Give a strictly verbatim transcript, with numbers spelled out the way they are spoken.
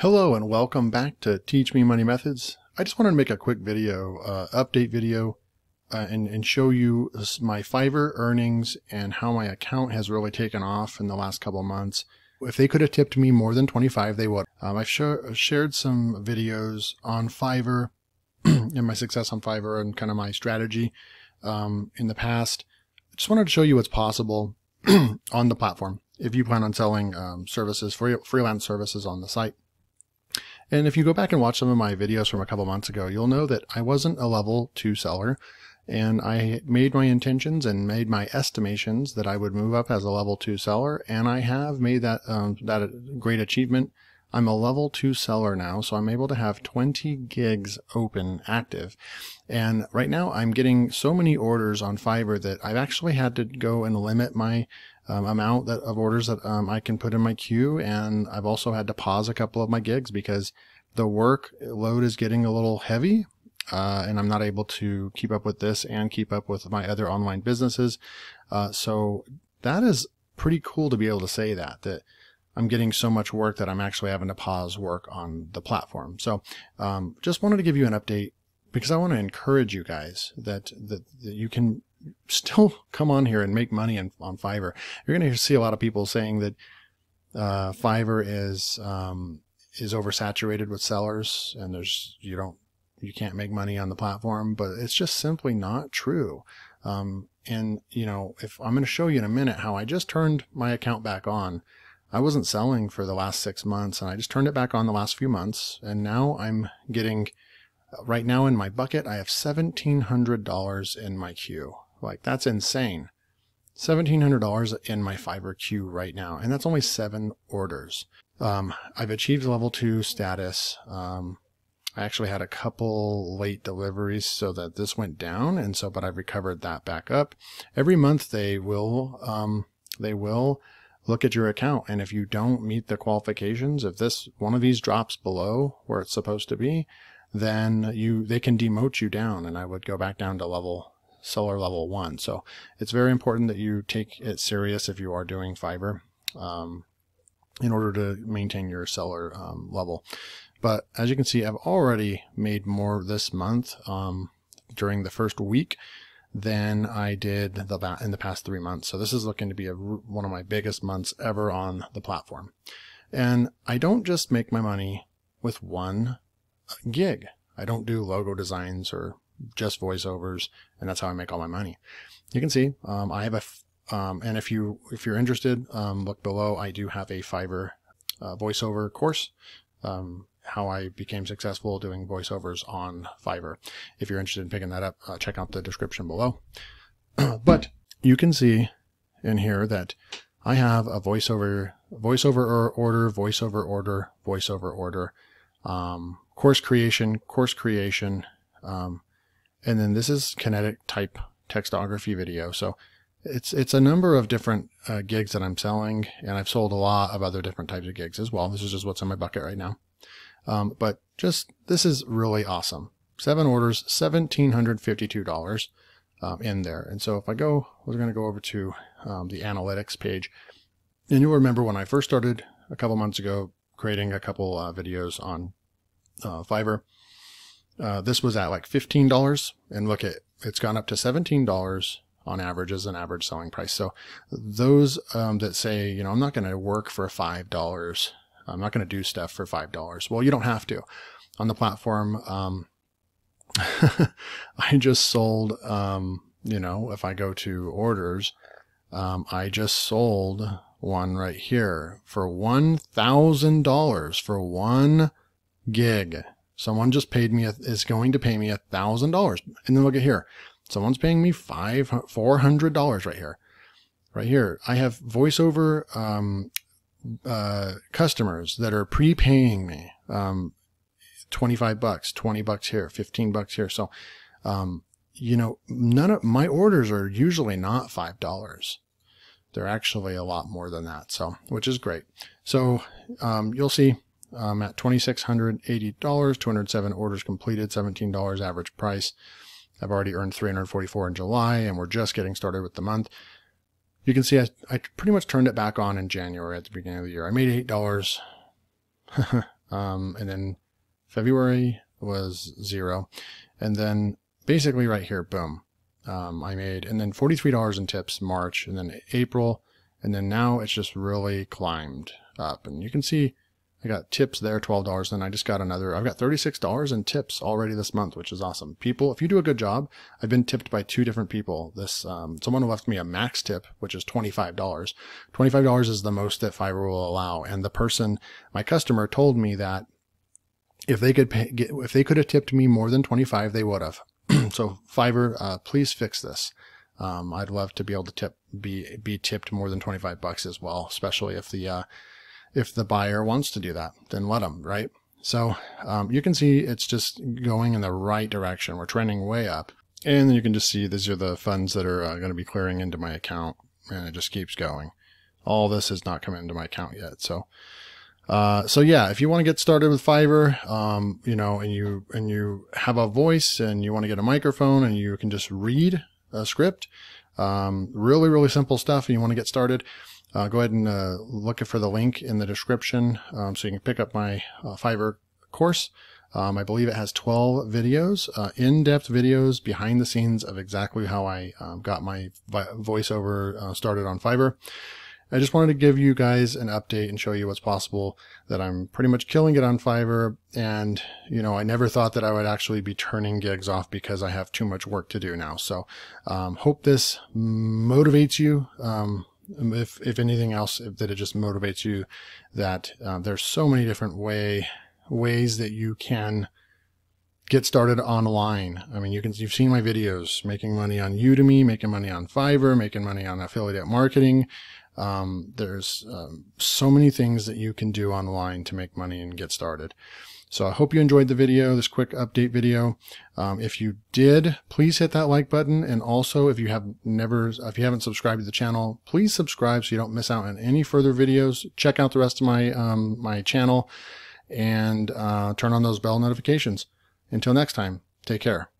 Hello and welcome back to Teach Me Money Methods. I just wanted to make a quick video, uh, update video, uh, and, and show you my Fiverr earnings and how my account has really taken off in the last couple of months. If they could have tipped me more than twenty-five, they would. Um, I've sh shared some videos on Fiverr and my success on Fiverr and kind of my strategy um, in the past. I just wanted to show you what's possible on the platform if you plan on selling um, services, free freelance services on the site. And if you go back and watch some of my videos from a couple months ago, you'll know that I wasn't a level two seller, and I made my intentions and made my estimations that I would move up as a level two seller, and I have made that um, that great achievement. I'm a level two seller now, so I'm able to have twenty gigs open, active, and right now I'm getting so many orders on Fiverr that I've actually had to go and limit my Um, amount that, of orders that um, I can put in my queue, and I've also had to pause a couple of my gigs because the work load is getting a little heavy, uh, and I'm not able to keep up with this and keep up with my other online businesses. Uh, so that is pretty cool to be able to say that, that I'm getting so much work that I'm actually having to pause work on the platform. So um, just wanted to give you an update because I want to encourage you guys that, that, that you can still come on here and make money in, on Fiverr. You're going to see a lot of people saying that uh, Fiverr is um, is oversaturated with sellers, and there's you don't you can't make money on the platform, but it's just simply not true. Um, and you know, if I'm going to show you in a minute how I just turned my account back on. I wasn't selling for the last six months, and I just turned it back on the last few months, and now I'm getting right now in my bucket. I have seventeen hundred dollars in my queue. Like, that's insane. seventeen hundred dollars in my Fiverr queue right now. And that's only seven orders. Um, I've achieved level two status. Um, I actually had a couple late deliveries so that this went down. And so, but I've recovered that back up. Every month they will, um, they will look at your account. And if you don't meet the qualifications, if this, one of these drops below where it's supposed to be, then you, they can demote you down. And I would go back down to level seller level one. So it's very important that you take it serious if you are doing Fiverr um, in order to maintain your seller um, level. But as you can see, I've already made more this month um, during the first week than I did the, in the past three months. So this is looking to be a, one of my biggest months ever on the platform. And I don't just make my money with one gig. I don't do logo designs or just voiceovers, and that's how I make all my money. You can see um, I have a um, and if you if you're interested, um, look below. I do have a Fiverr uh, voiceover course, um, how I became successful doing voiceovers on Fiverr. If you're interested in picking that up, uh, check out the description below. But you can see in here that I have a voiceover voiceover order, voiceover order, voiceover order, um, course creation, course creation. Um, And then this is kinetic type textography video. So it's it's a number of different uh, gigs that I'm selling, and I've sold a lot of other different types of gigs as well. This is just what's in my bucket right now. Um, but just, this is really awesome. Seven orders, one thousand seven hundred fifty-two dollars um, in there. And so if I go, we're going to go over to um, the analytics page. And you'll remember when I first started a couple months ago, creating a couple uh, videos on uh, Fiverr. Uh, this was at like fifteen dollars, and look at, it's gone up to seventeen dollars on average as an average selling price. So those um, that say, you know, I'm not going to work for five dollars, I'm not going to do stuff for five dollars. Well, you don't have to. On the platform, um, I just sold, um, you know, if I go to orders, um, I just sold one right here for one thousand dollars for one gig. Someone just paid me, is going to pay me a thousand dollars. And then look at here. Someone's paying me five, four hundred dollars right here, right here. I have voiceover, um, uh, customers that are prepaying me, um, twenty-five bucks, twenty bucks here, fifteen bucks here. So, um, you know, none of my orders are usually not five dollars. They're actually a lot more than that. So, which is great. So, um, you'll see. Um, at two thousand six hundred eighty dollars, two hundred seven orders completed, seventeen dollars average price. I've already earned three hundred forty-four dollars in July, and we're just getting started with the month. You can see I, I pretty much turned it back on in January at the beginning of the year. I made eight dollars Um, and then February was zero. And then basically right here, boom, um, I made, and then forty-three dollars in tips March, and then April. And then now it's just really climbed up, and you can see I got tips there, twelve dollars. Then I just got another, I've got thirty-six dollars in tips already this month, which is awesome. People, if you do a good job, I've been tipped by two different people. This, um, someone left me a max tip, which is twenty-five dollars. twenty-five dollars is the most that Fiverr will allow. And the person, my customer, told me that if they could pay, get, if they could have tipped me more than twenty-five, they would have. So Fiverr, uh, please fix this. Um, I'd love to be able to tip, be, be tipped more than twenty-five bucks as well, especially if the, uh, if the buyer wants to do that, then let them, right? So um, you can see it's just going in the right direction. We're trending way up. And then you can just see these are the funds that are uh, going to be clearing into my account. And it just keeps going. All this has not come into my account yet. So uh, so yeah, if you want to get started with Fiverr, um, you know, and you, and you have a voice and you want to get a microphone and you can just read a script, um, really, really simple stuff, and you want to get started, Uh, go ahead and uh, look for the link in the description, um, so you can pick up my uh, Fiverr course. Um, I believe it has twelve videos, uh, in-depth videos behind the scenes of exactly how I um, got my voiceover uh, started on Fiverr. I just wanted to give you guys an update and show you what's possible, that I'm pretty much killing it on Fiverr. And, you know, I never thought that I would actually be turning gigs off because I have too much work to do now. So um, hope this motivates you. Um, If, if anything else, if, that it just motivates you that uh, there's so many different way ways that you can get started online. I mean, you can, you've seen my videos, making money on Udemy, making money on Fiverr, making money on affiliate marketing. Um, there's um, so many things that you can do online to make money and get started. So I hope you enjoyed the video, this quick update video. Um, if you did, please hit that like button. And also, if you have never, if you haven't subscribed to the channel, please subscribe so you don't miss out on any further videos. Check out the rest of my, um, my channel, and uh, turn on those bell notifications. Until next time, take care.